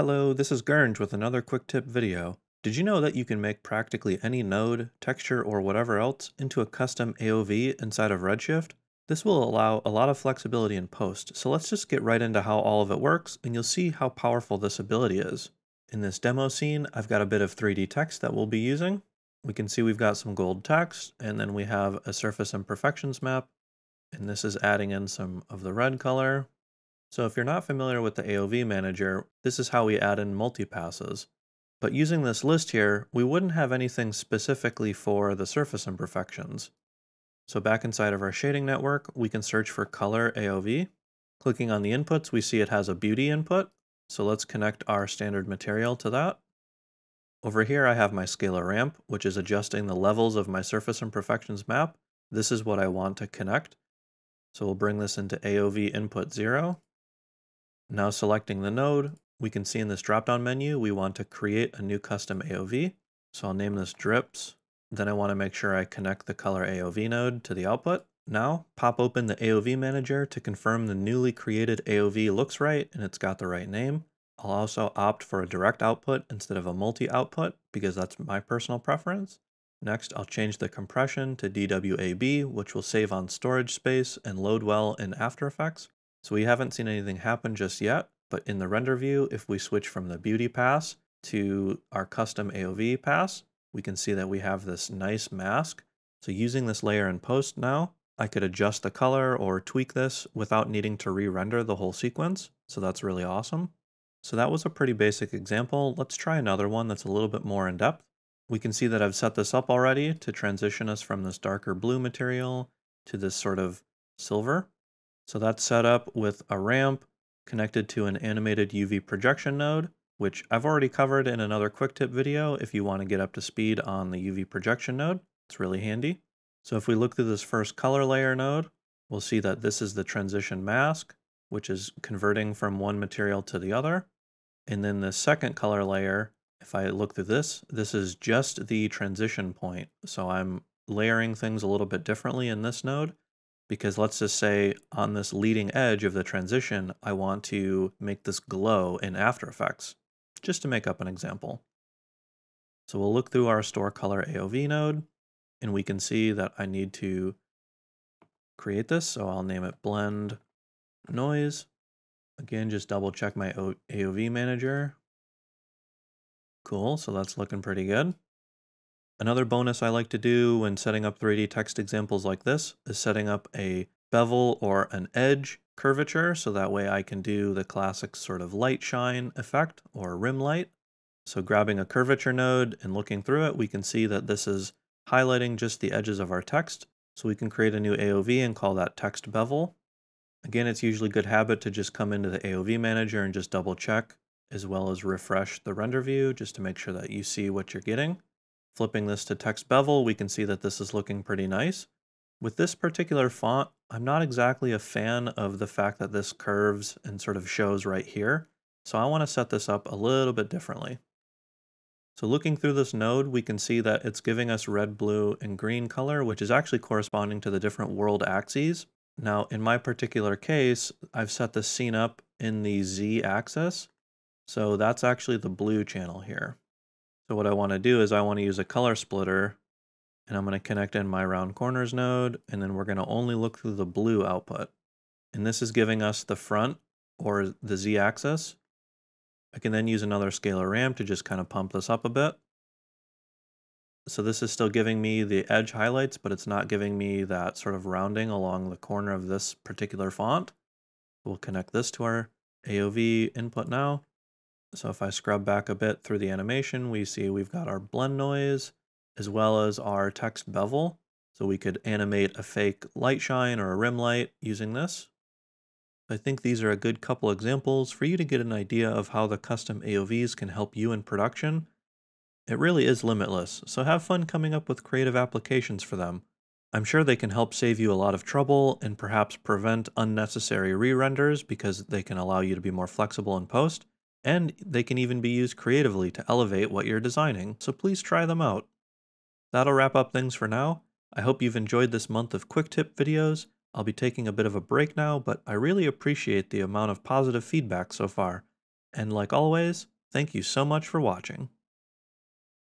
Hello, this is Gernge with another quick tip video. Did you know that you can make practically any node, texture, or whatever else into a custom AOV inside of Redshift? This will allow a lot of flexibility in post, so let's just get right into how all of it works and you'll see how powerful this ability is. In this demo scene, I've got a bit of 3D text that we'll be using. We can see we've got some gold text, and then we have a surface imperfections map, and this is adding in some of the red color. So if you're not familiar with the AOV manager, this is how we add in multi-passes. But using this list here, we wouldn't have anything specifically for the surface imperfections. So back inside of our shading network, we can search for color AOV. Clicking on the inputs, we see it has a beauty input. So let's connect our standard material to that. Over here, I have my scalar ramp, which is adjusting the levels of my surface imperfections map. This is what I want to connect. So we'll bring this into AOV input 0. Now selecting the node, we can see in this drop-down menu, we want to create a new custom AOV. So I'll name this drips. Then I want to make sure I connect the color AOV node to the output. Now pop open the AOV manager to confirm the newly created AOV looks right and it's got the right name. I'll also opt for a direct output instead of a multi-output because that's my personal preference. Next, I'll change the compression to DWAB, which will save on storage space and load well in After Effects. So we haven't seen anything happen just yet, but in the render view, if we switch from the beauty pass to our custom AOV pass, we can see that we have this nice mask. So using this layer in post now, I could adjust the color or tweak this without needing to re-render the whole sequence. So that's really awesome. So that was a pretty basic example. Let's try another one that's a little bit more in depth. We can see that I've set this up already to transition us from this darker blue material to this sort of silver. So that's set up with a ramp connected to an animated UV projection node, which I've already covered in another quick tip video if you want to get up to speed on the UV projection node. It's really handy. So if we look through this first color layer node, we'll see that this is the transition mask, which is converting from one material to the other. And then the second color layer, if I look through this, this is just the transition point. So I'm layering things a little bit differently in this node, because let's just say on this leading edge of the transition, I want to make this glow in After Effects, just to make up an example. So we'll look through our Store Color AOV node, and we can see that I need to create this. So I'll name it Blend Noise. Again, just double check my AOV manager. Cool, so that's looking pretty good. Another bonus I like to do when setting up 3D text examples like this is setting up a bevel or an edge curvature, so that way I can do the classic sort of light shine effect or rim light. So grabbing a curvature node and looking through it, we can see that this is highlighting just the edges of our text. So we can create a new AOV and call that text bevel. Again, it's usually good habit to just come into the AOV manager and just double check, as well as refresh the render view just to make sure that you see what you're getting. Flipping this to text bevel, we can see that this is looking pretty nice. With this particular font, I'm not exactly a fan of the fact that this curves and sort of shows right here. So I want to set this up a little bit differently. So looking through this node, we can see that it's giving us red, blue, and green color, which is actually corresponding to the different world axes. Now, in my particular case, I've set this scene up in the Z axis. So that's actually the blue channel here. So what I want to do is I want to use a color splitter, and I'm going to connect in my round corners node, and then we're going to only look through the blue output. And this is giving us the front or the Z axis. I can then use another scalar ramp to just kind of pump this up a bit. So this is still giving me the edge highlights, but it's not giving me that sort of rounding along the corner of this particular font. We'll connect this to our AOV input now. So if I scrub back a bit through the animation, we see we've got our blend noise as well as our text bevel. So we could animate a fake light shine or a rim light using this. I think these are a good couple examples for you to get an idea of how the custom AOVs can help you in production. It really is limitless, so have fun coming up with creative applications for them. I'm sure they can help save you a lot of trouble and perhaps prevent unnecessary re-renders because they can allow you to be more flexible in post. And they can even be used creatively to elevate what you're designing, so please try them out. That'll wrap up things for now. I hope you've enjoyed this month of quick tip videos. I'll be taking a bit of a break now, but I really appreciate the amount of positive feedback so far. And like always, thank you so much for watching.